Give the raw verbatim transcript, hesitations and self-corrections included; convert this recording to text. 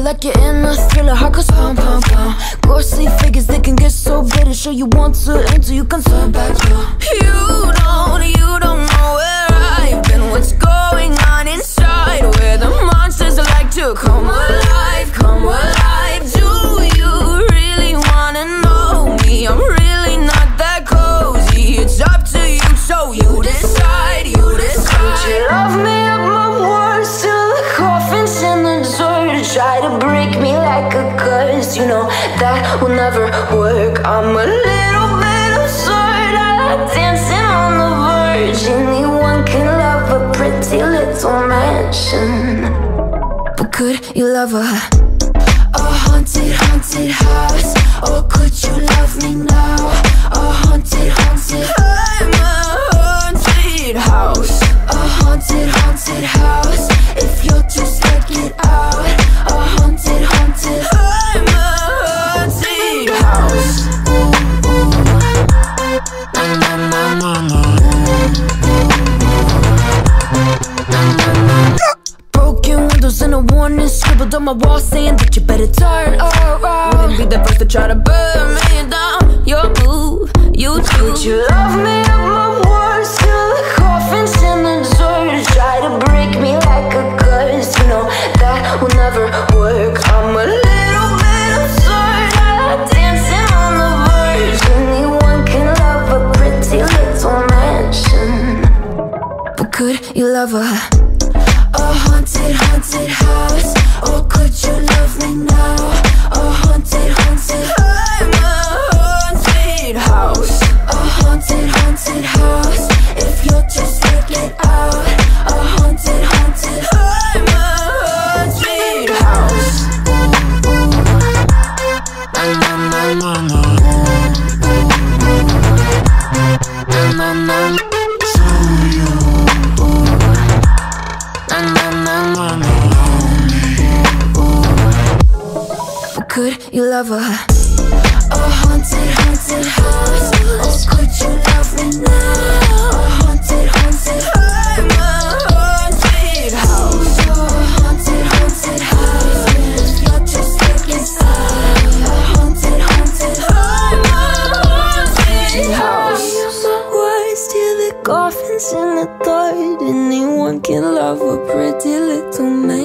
it like you're in a thriller. Heart goes pump, pump, pump. Ghostly figures, they can get so bitter. Sure you want to enter, you can turn back now. You don't, you don't know where I've been. What's going on inside, where the monsters like to come alive, come alive. Do you really wanna know me? I'm really not that cozy. It's up to you, so you decide, you decide. Could you love me up my words till the coffin's in the dirt? Try to break me like a curse, you know that will never work. I'm a little bit absurd, I like dancing on the verge. Anyone can love a pretty little mansion, but could you love a, a haunted, haunted house? Or could you love me now? A haunted, haunted, I'm a haunted house. A haunted, haunted house. If you'll just let it out. A haunted, haunted, I'm a haunted house. Na na na na na. Na na na na. Broken windows and a warning scribbled on my wall saying that you better turn around. Wouldn't be the first to try to burn me down. You're blue, you too. Could you love me up my words till the coffin's in the dirt? Try to break me like a curse, you know that will never work. I'm a little bit absurd, I like dancing on the verge. Anyone can love a pretty little mansion, but could you love a, a haunted, haunted house? Or could you love me now? A haunted, haunted, I'm a haunted house. A haunted, haunted house. If you'll just take it out. A haunted, haunted, I'm a haunted house. Na na na na na. Na na na na. Could you love a, a haunted, haunted house? Or could you love me now? A haunted, haunted, I'm a haunted house. A haunted, haunted house. If you're just taking side. A haunted, haunted, I'm a haunted house. Use my words till the coffin's in the dirt. Anyone can love a pretty little man.